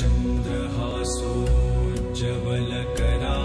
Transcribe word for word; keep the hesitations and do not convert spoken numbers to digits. चंद्रहासो जबल करा।